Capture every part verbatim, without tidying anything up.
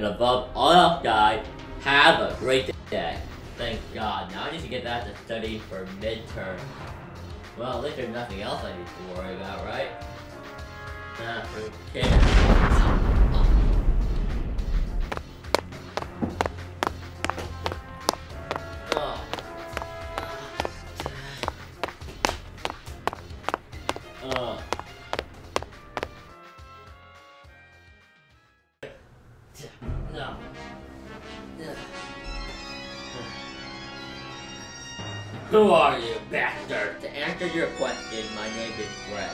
and above all else, guys, have a great day. Thank God. Now I need to get back to study for midterm. Well, at least there's nothing else I need to worry about, right? Nah, who cares? Who are you, bastard? To answer your question, my name is Fred.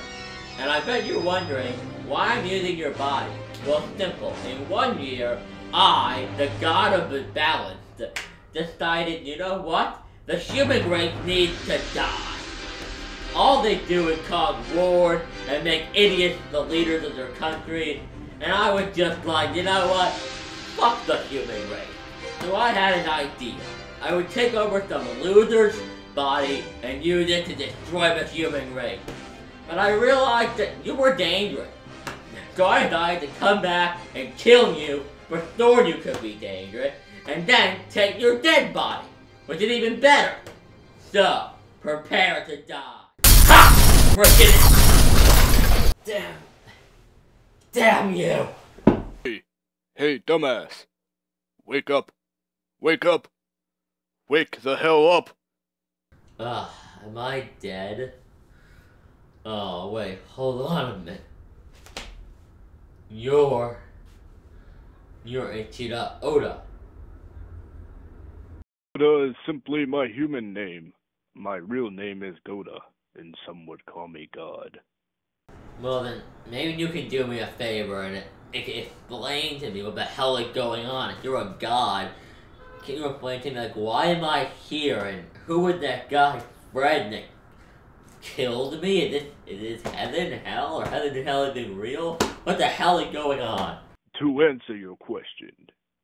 And I bet you're wondering why I'm using your body. Well, simple. In one year, I, the god of the balance, decided, you know what? The human race needs to die. All they do is cause war and make idiots the leaders of their countries. And I was just like, you know what? Fuck the human race. So I had an idea. I would take over some losers' body and use it to destroy the human race. But I realized that you were dangerous. So I decided to come back and kill you before you could be dangerous, and then take your dead body, which is even better. So, prepare to die. Ha! We're getting... Damn. Damn you. Hey, hey, dumbass. Wake up. Wake up. Wake the hell up. Ugh, am I dead? Oh, wait, hold on a minute. You're... You're Ichida Oda. Oda is simply my human name. My real name is Goda, and some would call me God. Well then, maybe you can do me a favor and explain to me what the hell is going on. If you're a god, can you explain to me, like, why am I here, and who was that guy, Fred, that killed me? Is this, is this heaven, hell, or heaven and hell is it real? What the hell is going on? To answer your question,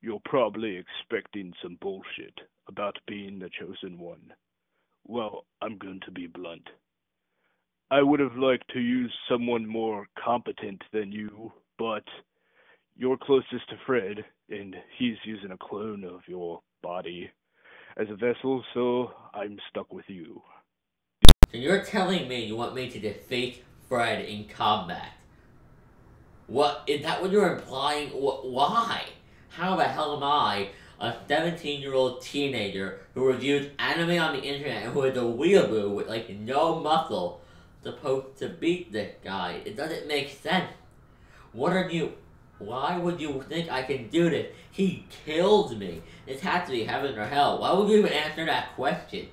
you're probably expecting some bullshit about being the chosen one. Well, I'm going to be blunt. I would have liked to use someone more competent than you, but you're closest to Fred, and he's using a clone of your body as a vessel, so I'm stuck with you. So you're telling me you want me to defeat Fred in combat. What, is that what you're implying? Why? How the hell am I, a seventeen-year-old teenager who reviews anime on the internet and who is a weeaboo with, like, no muscle, supposed to beat this guy? It doesn't make sense. What are you... Why would you think I can do this? He killed me. It has to be heaven or hell. Why would you even answer that question?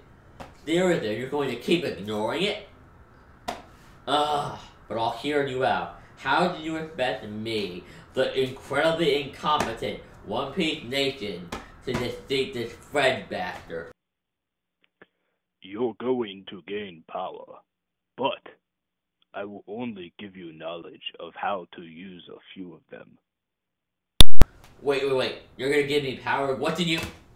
Seriously, you're going to keep ignoring it? Ugh, but I'll hear you out. How do you expect me, the incredibly incompetent One Piece Nation, to defeat this Fred bastard? You're going to gain power, but I will only give you knowledge of how to use a few of them. Wait, wait, wait. You're gonna give me power? What did you-